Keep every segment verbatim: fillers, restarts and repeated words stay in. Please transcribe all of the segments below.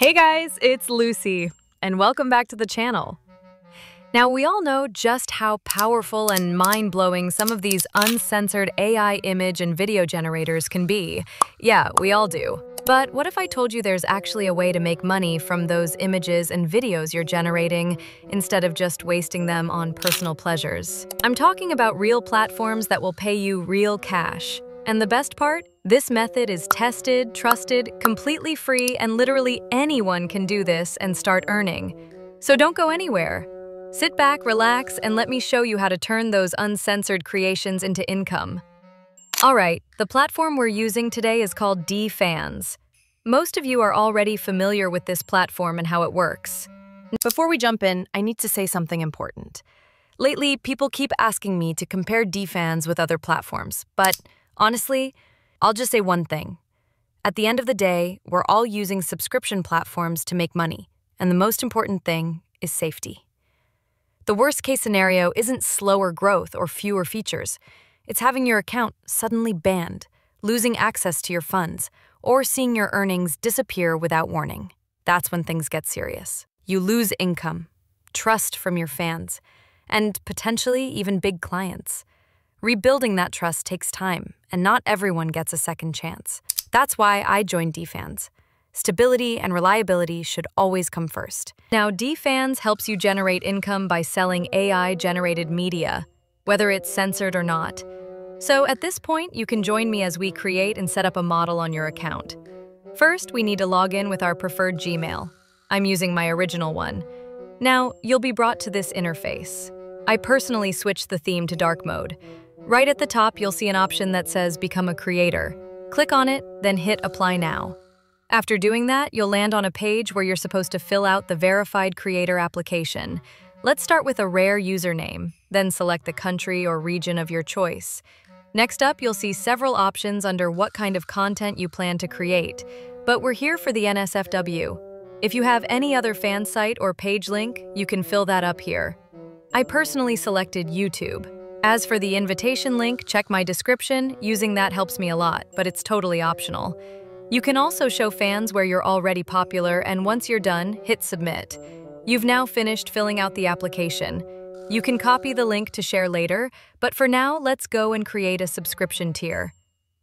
Hey guys, it's Lucy, and welcome back to the channel. Now, we all know just how powerful and mind-blowing some of these uncensored A I image and video generators can be. Yeah, we all do. But what if I told you there's actually a way to make money from those images and videos you're generating instead of just wasting them on personal pleasures? I'm talking about real platforms that will pay you real cash. And the best part? This method is tested, trusted, completely free, and literally anyone can do this and start earning. So don't go anywhere. Sit back, relax, and let me show you how to turn those uncensored creations into income. All right, the platform we're using today is called DFANS. Most of you are already familiar with this platform and how it works. Before we jump in, I need to say something important. Lately, people keep asking me to compare DFANS with other platforms, but honestly, I'll just say one thing. At the end of the day, we're all using subscription platforms to make money, and the most important thing is safety. The worst-case scenario isn't slower growth or fewer features. It's having your account suddenly banned, losing access to your funds, or seeing your earnings disappear without warning. That's when things get serious. You lose income, trust from your fans, and potentially even big clients. Rebuilding that trust takes time, and not everyone gets a second chance. That's why I joined DFANS. Stability and reliability should always come first. Now, DFANS helps you generate income by selling A I-generated media, whether it's censored or not. So at this point, you can join me as we create and set up a model on your account. First, we need to log in with our preferred Gmail. I'm using my original one. Now, you'll be brought to this interface. I personally switched the theme to dark mode. Right at the top, you'll see an option that says Become a Creator. Click on it, then hit Apply Now. After doing that, you'll land on a page where you're supposed to fill out the Verified Creator application. Let's start with a rare username, then select the country or region of your choice. Next up, you'll see several options under what kind of content you plan to create, but we're here for the N S F W. If you have any other fan site or page link, you can fill that up here. I personally selected YouTube. As for the invitation link, check my description. Using that helps me a lot, but it's totally optional. You can also show fans where you're already popular, and once you're done, hit Submit. You've now finished filling out the application. You can copy the link to share later, but for now, let's go and create a subscription tier.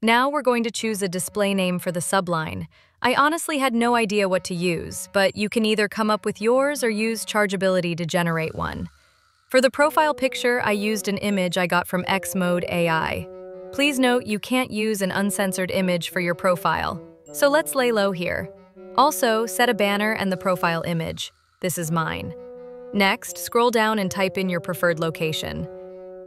Now we're going to choose a display name for the subline. I honestly had no idea what to use, but you can either come up with yours or use Chargeability to generate one. For the profile picture, I used an image I got from X Mode A I. Please note you can't use an uncensored image for your profile, so let's lay low here. Also, set a banner and the profile image. This is mine. Next, scroll down and type in your preferred location.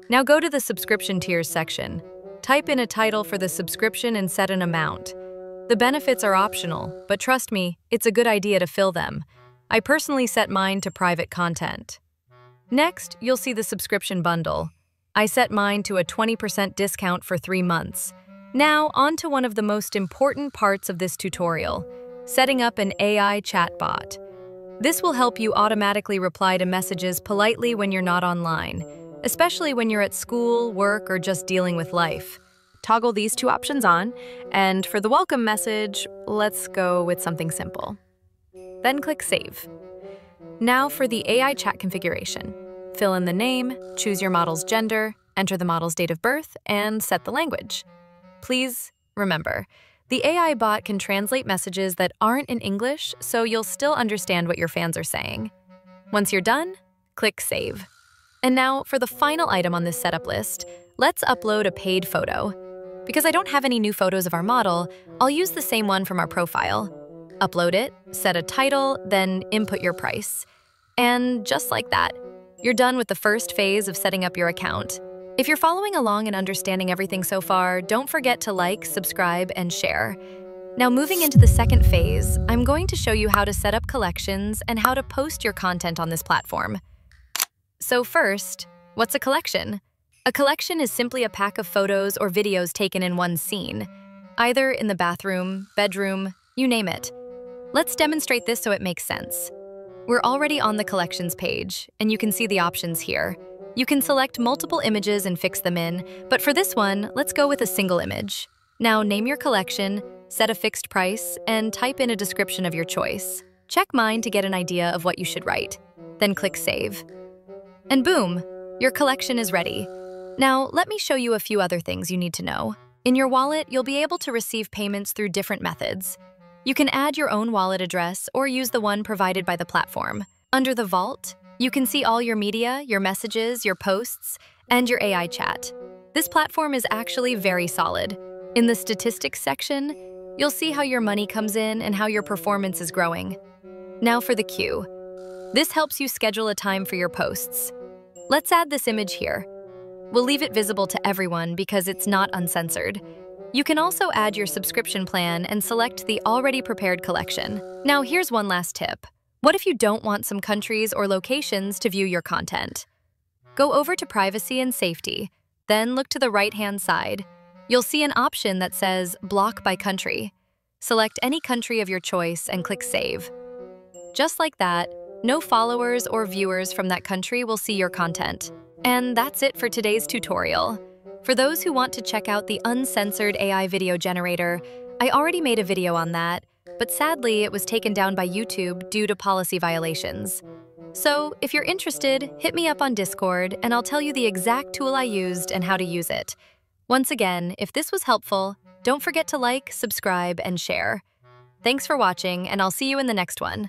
Now go to the subscription tiers section. Type in a title for the subscription and set an amount. The benefits are optional, but trust me, it's a good idea to fill them. I personally set mine to private content. Next, you'll see the subscription bundle. I set mine to a twenty percent discount for three months. Now, on to one of the most important parts of this tutorial, setting up an A I chatbot. This will help you automatically reply to messages politely when you're not online, especially when you're at school, work, or just dealing with life. Toggle these two options on, and for the welcome message, let's go with something simple. Then click Save. Now for the A I chat configuration. Fill in the name, choose your model's gender, enter the model's date of birth, and set the language. Please remember, the A I bot can translate messages that aren't in English, so you'll still understand what your fans are saying. Once you're done, click Save. And now for the final item on this setup list, let's upload a paid photo. Because I don't have any new photos of our model, I'll use the same one from our profile. Upload it, set a title, then input your price. And just like that, you're done with the first phase of setting up your account. If you're following along and understanding everything so far, don't forget to like, subscribe, and share. Now moving into the second phase, I'm going to show you how to set up collections and how to post your content on this platform. So first, what's a collection? A collection is simply a pack of photos or videos taken in one scene, either in the bathroom, bedroom, you name it. Let's demonstrate this so it makes sense. We're already on the collections page, and you can see the options here. You can select multiple images and fix them in, but for this one, let's go with a single image. Now name your collection, set a fixed price, and type in a description of your choice. Check mine to get an idea of what you should write, then click Save. And boom, your collection is ready. Now, let me show you a few other things you need to know. In your wallet, you'll be able to receive payments through different methods. You can add your own wallet address or use the one provided by the platform. Under the vault, you can see all your media, your messages, your posts, and your A I chat. This platform is actually very solid. In the statistics section, you'll see how your money comes in and how your performance is growing. Now for the queue. This helps you schedule a time for your posts. Let's add this image here. We'll leave it visible to everyone because it's not uncensored. You can also add your subscription plan and select the already prepared collection. Now here's one last tip. What if you don't want some countries or locations to view your content? Go over to Privacy and Safety, then look to the right-hand side. You'll see an option that says Block by Country. Select any country of your choice and click Save. Just like that, no followers or viewers from that country will see your content. And that's it for today's tutorial. For those who want to check out the uncensored A I video generator, I already made a video on that, but sadly it was taken down by YouTube due to policy violations. So if you're interested, hit me up on Discord and I'll tell you the exact tool I used and how to use it. Once again, if this was helpful, don't forget to like, subscribe, and share. Thanks for watching, and I'll see you in the next one.